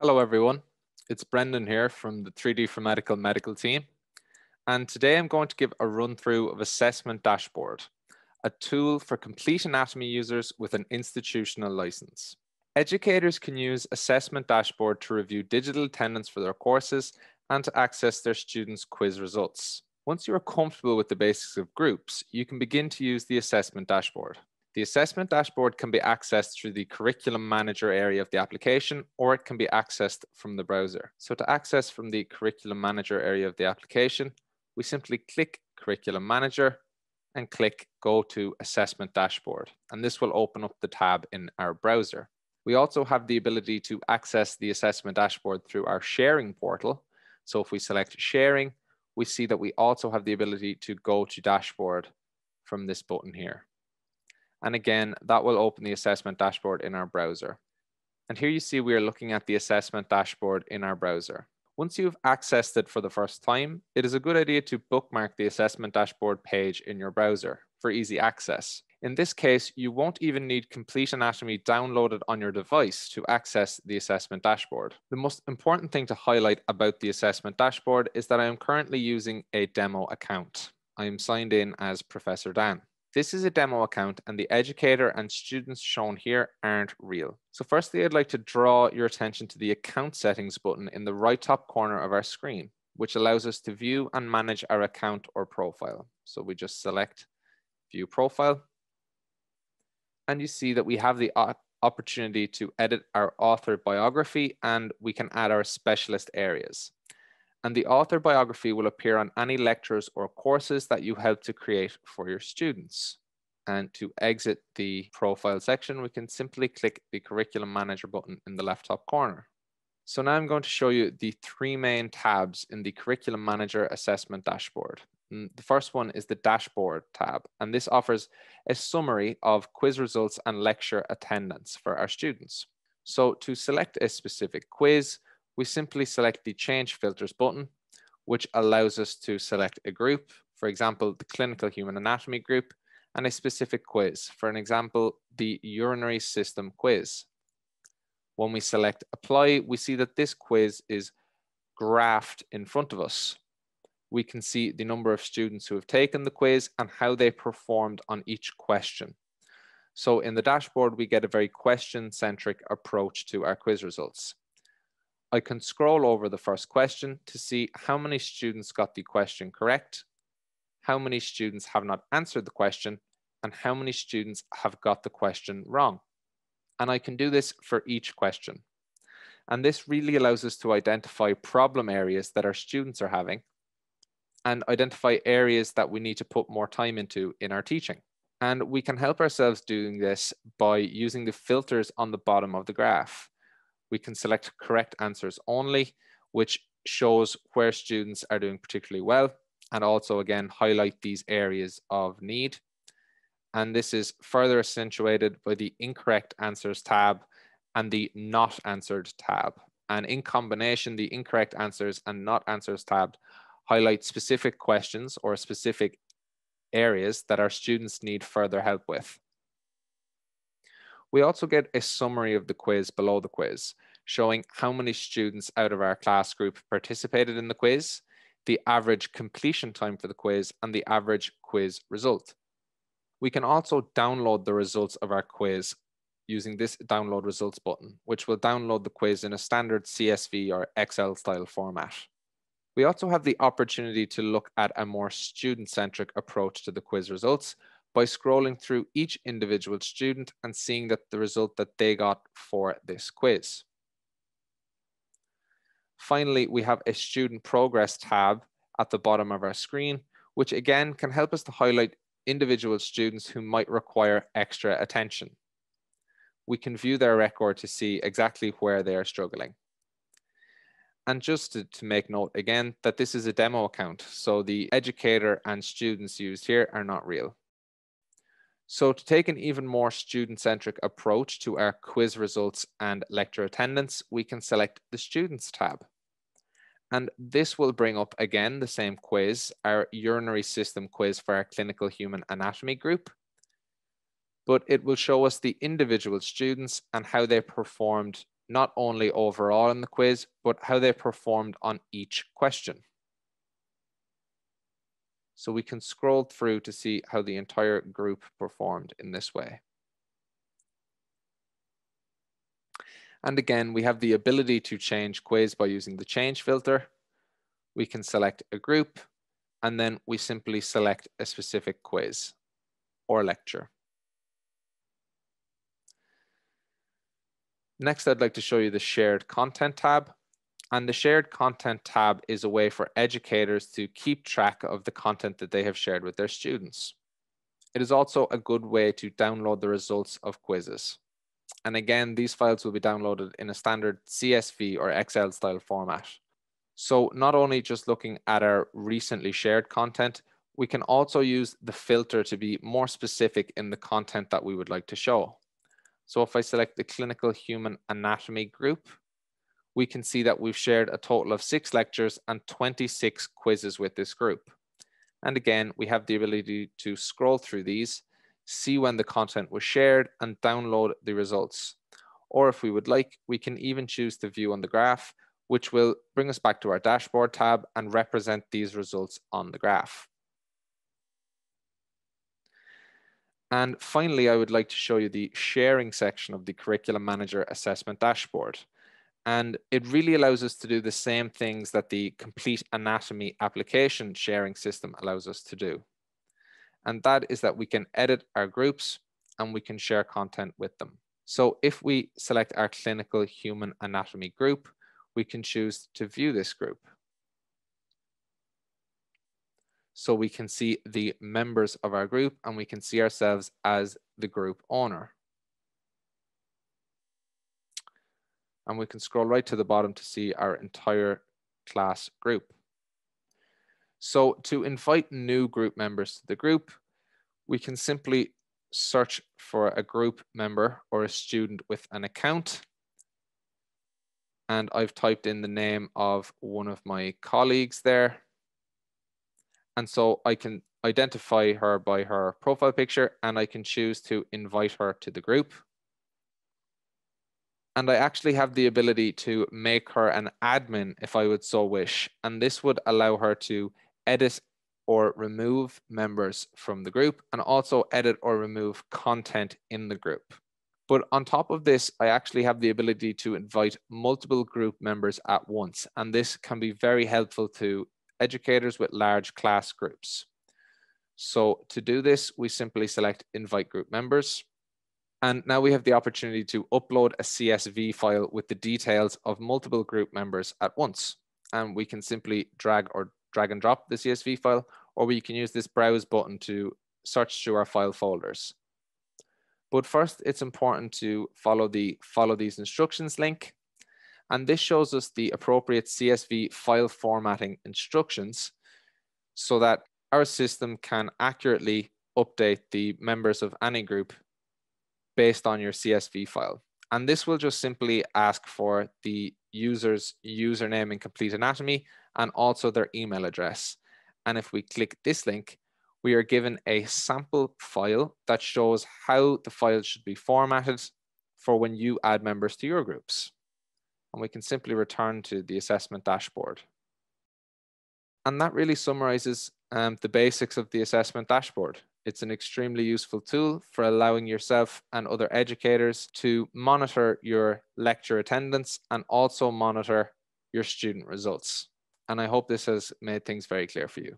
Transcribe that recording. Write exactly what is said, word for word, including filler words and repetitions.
Hello everyone, it's Brendan here from the three D four Medical medical team, and today I'm going to give a run through of Assessment Dashboard, a tool for Complete Anatomy users with an institutional license. Educators can use Assessment Dashboard to review digital attendance for their courses and to access their students' quiz results. Once you are comfortable with the basics of groups, you can begin to use the Assessment Dashboard. The assessment dashboard can be accessed through the Curriculum Manager area of the application, or it can be accessed from the browser. So to access from the Curriculum Manager area of the application, we simply click Curriculum Manager and click Go to Assessment Dashboard. And this will open up the tab in our browser. We also have the ability to access the assessment dashboard through our sharing portal. So if we select sharing, we see that we also have the ability to go to dashboard from this button here. And again, that will open the assessment dashboard in our browser. And here you see we are looking at the assessment dashboard in our browser. Once you've accessed it for the first time, it is a good idea to bookmark the assessment dashboard page in your browser for easy access. In this case, you won't even need Complete Anatomy downloaded on your device to access the assessment dashboard. The most important thing to highlight about the assessment dashboard is that I am currently using a demo account. I am signed in as Professor Dan. This is a demo account, and the educator and students shown here aren't real. So firstly, I'd like to draw your attention to the account settings button in the right top corner of our screen, which allows us to view and manage our account or profile. So we just select view profile, and you see that we have the opportunity to edit our author biography, and we can add our specialist areas. And the author biography will appear on any lectures or courses that you help to create for your students. And to exit the profile section, we can simply click the Curriculum Manager button in the left top corner. So now I'm going to show you the three main tabs in the Curriculum Manager Assessment Dashboard. And the first one is the Dashboard tab, and this offers a summary of quiz results and lecture attendance for our students. So to select a specific quiz, we simply select the Change Filters button, which allows us to select a group, for example, the Clinical Human Anatomy group, and a specific quiz, for an example, the Urinary System quiz. When we select Apply, we see that this quiz is graphed in front of us. We can see the number of students who have taken the quiz and how they performed on each question. So in the dashboard, we get a very question-centric approach to our quiz results. I can scroll over the first question to see how many students got the question correct, how many students have not answered the question, and how many students have got the question wrong. And I can do this for each question. And this really allows us to identify problem areas that our students are having and identify areas that we need to put more time into in our teaching. And we can help ourselves doing this by using the filters on the bottom of the graph. We can select correct answers only, which shows where students are doing particularly well, and also again highlight these areas of need. And this is further accentuated by the incorrect answers tab and the not answered tab. And in combination, the incorrect answers and not answers tab highlight specific questions or specific areas that our students need further help with. We also get a summary of the quiz below the quiz, showing how many students out of our class group participated in the quiz, the average completion time for the quiz, and the average quiz result. We can also download the results of our quiz using this download results button, which will download the quiz in a standard C S V or Excel style format. We also have the opportunity to look at a more student-centric approach to the quiz results, by scrolling through each individual student and seeing that the result that they got for this quiz. Finally, we have a student progress tab at the bottom of our screen, which again can help us to highlight individual students who might require extra attention. We can view their record to see exactly where they are struggling. And just to, to make note again that this is a demo account, so the educator and students used here are not real. So to take an even more student-centric approach to our quiz results and lecture attendance, we can select the Students tab. And this will bring up again the same quiz, our urinary system quiz for our clinical human anatomy group, but it will show us the individual students and how they performed not only overall in the quiz, but how they performed on each question. So we can scroll through to see how the entire group performed in this way. And again, we have the ability to change quiz by using the change filter. We can select a group, and then we simply select a specific quiz or lecture. Next, I'd like to show you the shared content tab. And the shared content tab is a way for educators to keep track of the content that they have shared with their students. It is also a good way to download the results of quizzes. And again, these files will be downloaded in a standard C S V or Excel style format. So not only just looking at our recently shared content, we can also use the filter to be more specific in the content that we would like to show. So if I select the clinical human anatomy group, we can see that we've shared a total of six lectures and twenty-six quizzes with this group. And again, we have the ability to scroll through these, see when the content was shared, and download the results. Or if we would like, we can even choose to view on the graph, which will bring us back to our dashboard tab and represent these results on the graph. And finally, I would like to show you the sharing section of the Curriculum Manager Assessment Dashboard. And it really allows us to do the same things that the Complete Anatomy application sharing system allows us to do. And that is that we can edit our groups and we can share content with them. So if we select our clinical human anatomy group, we can choose to view this group. So we can see the members of our group and we can see ourselves as the group owner. And we can scroll right to the bottom to see our entire class group. So to invite new group members to the group, we can simply search for a group member or a student with an account. And I've typed in the name of one of my colleagues there. And so I can identify her by her profile picture and I can choose to invite her to the group. And I actually have the ability to make her an admin if I would so wish. And this would allow her to edit or remove members from the group and also edit or remove content in the group. But on top of this, I actually have the ability to invite multiple group members at once. And this can be very helpful to educators with large class groups. So to do this, we simply select invite group members. And now we have the opportunity to upload a C S V file with the details of multiple group members at once. And we can simply drag or drag and drop the C S V file, or we can use this browse button to search through our file folders. But first, it's important to follow the follow these instructions link. And this shows us the appropriate C S V file formatting instructions so that our system can accurately update the members of any group based on your C S V file. And this will just simply ask for the user's username in Complete Anatomy and also their email address. And if we click this link, we are given a sample file that shows how the file should be formatted for when you add members to your groups. And we can simply return to the assessment dashboard. And that really summarizes um, the basics of the assessment dashboard. It's an extremely useful tool for allowing yourself and other educators to monitor your lecture attendance and also monitor your student results. And I hope this has made things very clear for you.